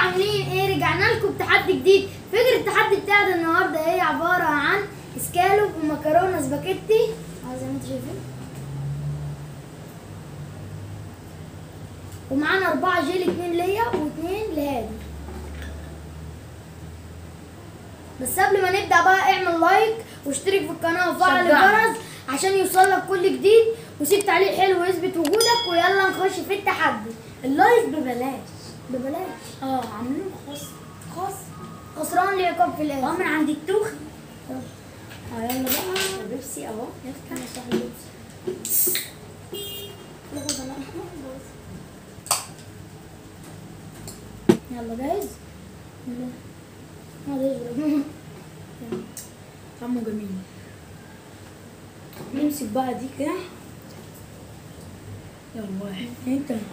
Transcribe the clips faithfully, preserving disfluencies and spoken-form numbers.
عاملين ايه؟ رجعنا لكم بتحدي جديد. فكرة التحدي بتاعنا النهارده ايه؟ عباره عن اسكالوب ومكرونه سباكيتي زي ما انتم شايفين، ومعانا اربعه جيلي، اتنين ليا واتنين لهادي. بس قبل ما نبدا بقى اعمل لايك واشترك في القناه وفعل الجرس عشان يوصلك كل جديد، وسيب تعليق حلو يثبت وجودك. ويلا نخش في التحدي. اللايف ببلاش ببلاش اه عاملينه خاص خاص خسران لي عقاب في الاخر. اه من عند التوخي. اه يلا بقى بيبسي اهو، يلا نفتح البيبسي. يلا انا احمر بوظ. يلا جاهز؟ اه يلا طعمه جميل. نمسك بقى دي كده. يلا واحد اتنين تلاته.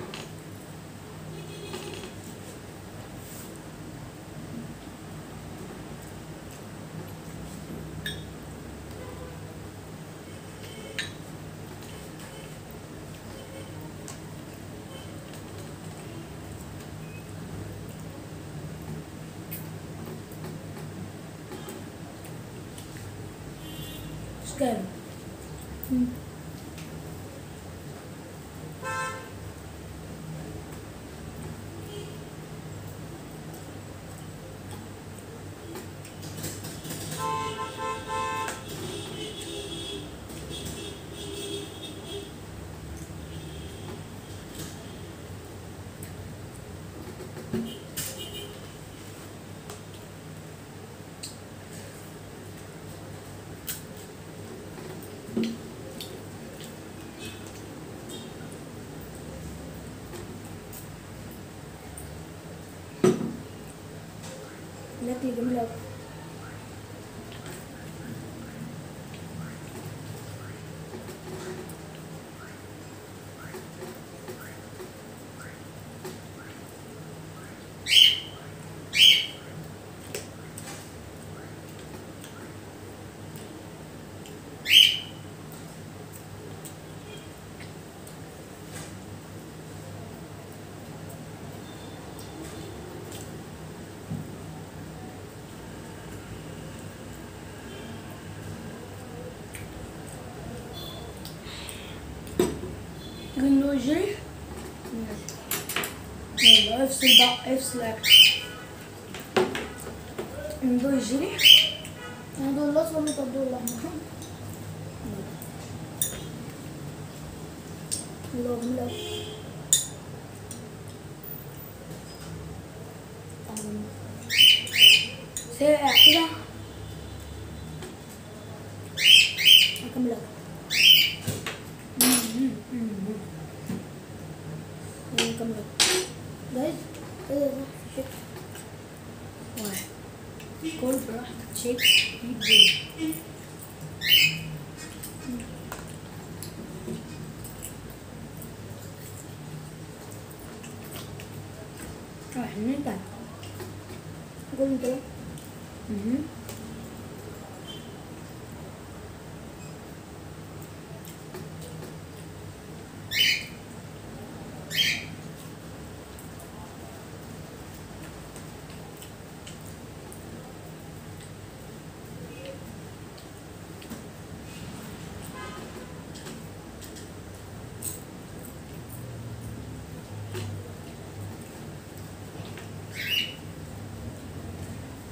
اسكالوب الاكل جميل اوي. جي يلا افصل بقى، افصل اكل ندور الجري ندور الاصفر وانت تدور الاحمر. الله الله ساقع كده. هكملها كم جايز كده صح في شكل واحد. كل براحتك شيك بيبي. واحد من تاني قول انت بقى.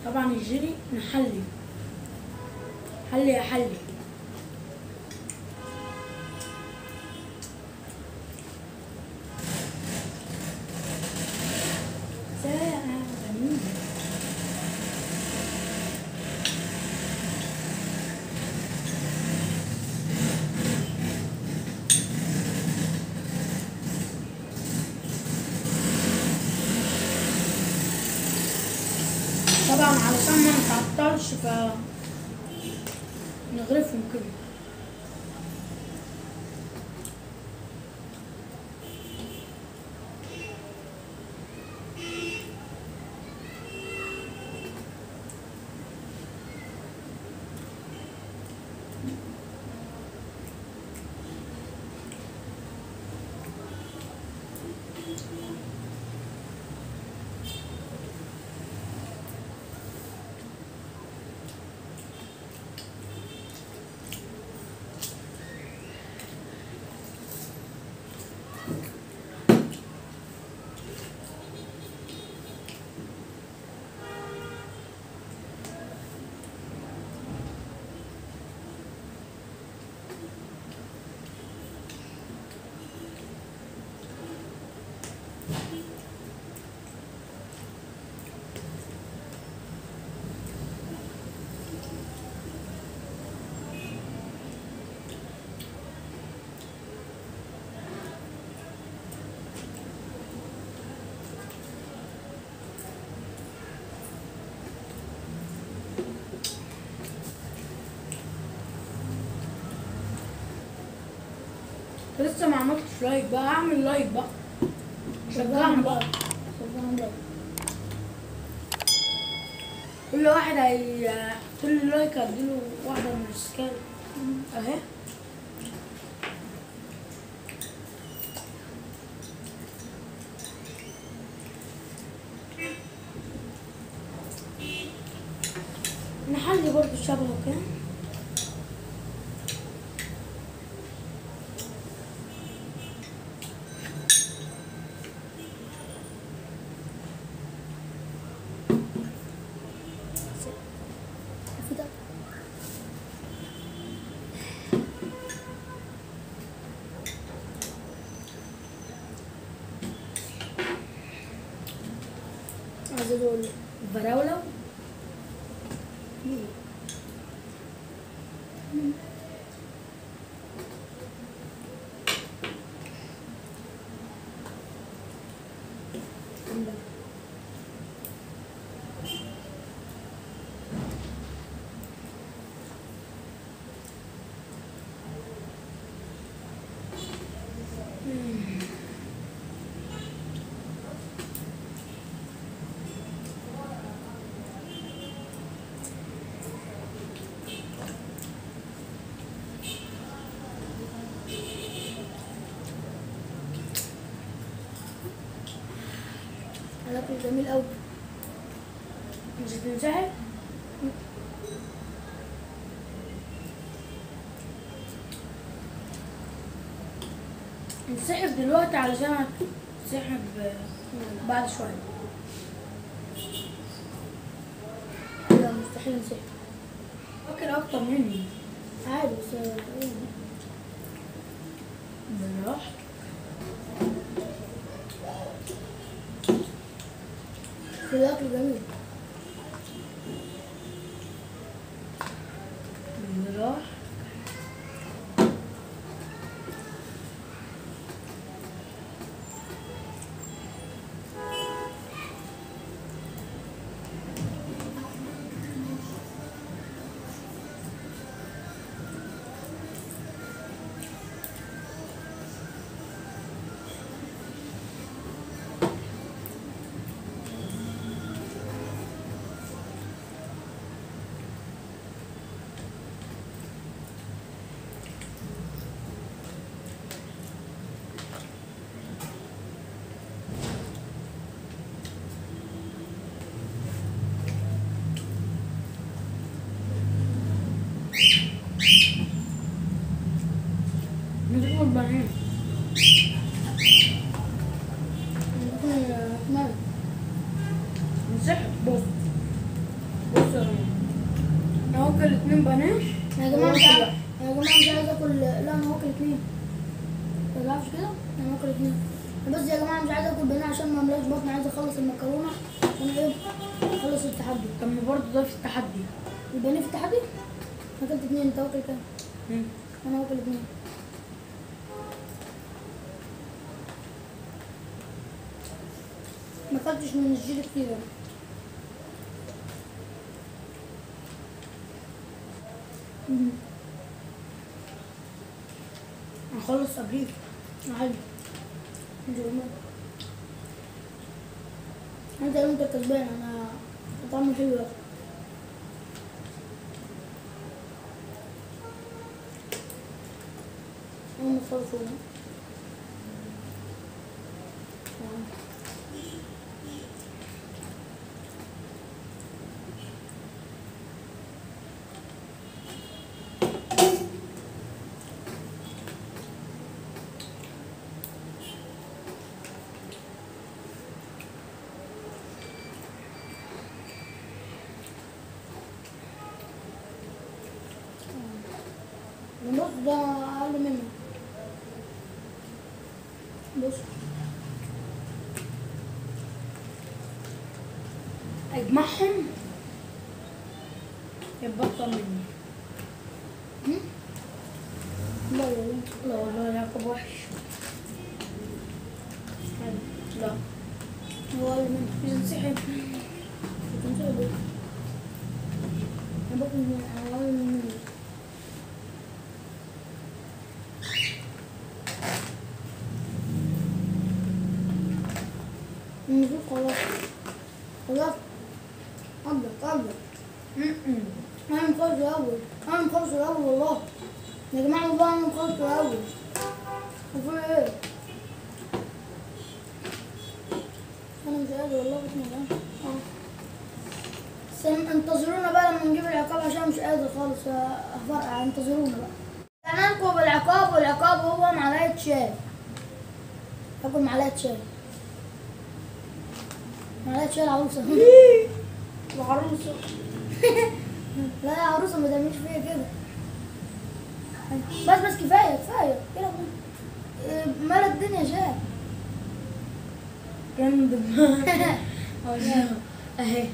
طبعا الجيلي نحلي حلي يا حلي. ساعة جميلة. طبعا علشان ما نتعطلش ف نغرفهم كده. لسه ما عملتش لايك بقى، اعمل لايك بقى، شجعهم بقى، شجعهم بقى. كل واحد هي كل لايك هديله واحدة من السكالوب اهي. نحلي برضه شبهه كده. عايزين الفراولة هتاكل جميل قوي. مش هتنزعج؟ انسحب دلوقتي علشان هتنسحب بعد شوية. لا مستحيل انسحب. فاكر أكتر مني. عادي بس بالراحة. الأكل جميل بالراحة. بعدين نسحب. بص بص انا هاكل اتنين بانيه يا جماعه. مش يا جماعه مش عايز اكل. لا انا هاكل اتنين، ما تعرفش كده. انا هاكل اتنين بس يا جماعه. مش عايز اكل بانيه عشان ما املاش بطني. عايز اخلص المكرونه وانا ايه اخلص التحدي. كان برضه ده في التحدي، البانيه في التحدي. انا اكلت اتنين، انت واكل كام؟ انا هاكل اتنين. ما اكلتش من الجيل كتير. هنخلص قبليك عادي. انت انت كسبان. انا طعمه حلو. انا خلصت. النص ده اقل منه. بص اجمعهم يبقى اكتر مني. لا والله لا والله يعقوب وحش. لا هو اقل مني. مش هتنسحب مش هتنسحب. انا باكل من اقل مني. خلاص قبل قبل انا مخلص الاول انا مخلص الاول والله يا جماعه والله انا مخلص الاول. شوفوا ايه انا مش قادر والله بسم الله. انتظرونا بقى لما نجيب العقاب عشان مش قادر خالص افرقع. انتظرونا بقى تمامكم بالعقاب والعقاب هو معلقه شاي. هاكل معلقه شاي معلقه شاي العروسه العروسه لا يا عروسه ما تعمليش فيا كده بس بس كفايه كفايه كده مال الدنيا شاي جامد اهي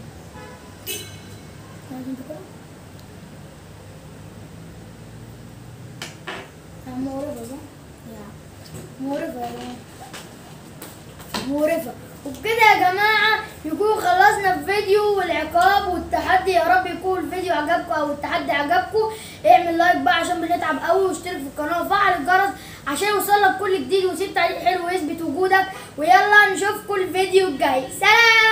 مقرفة مقرفة مقرفة. وبكده يا جماعة نكون خلصنا الفيديو والعقاب والتحدي. يا رب يكون الفيديو عجبكم او التحدي عجبكم. اعمل لايك بقى عشان بنتعب قوي، واشترك في القناة وفعل الجرس عشان يوصلك كل جديد، وسيب تعليق حلو يثبت وجودك. ويلا نشوفكم الفيديو الجاي. سلام.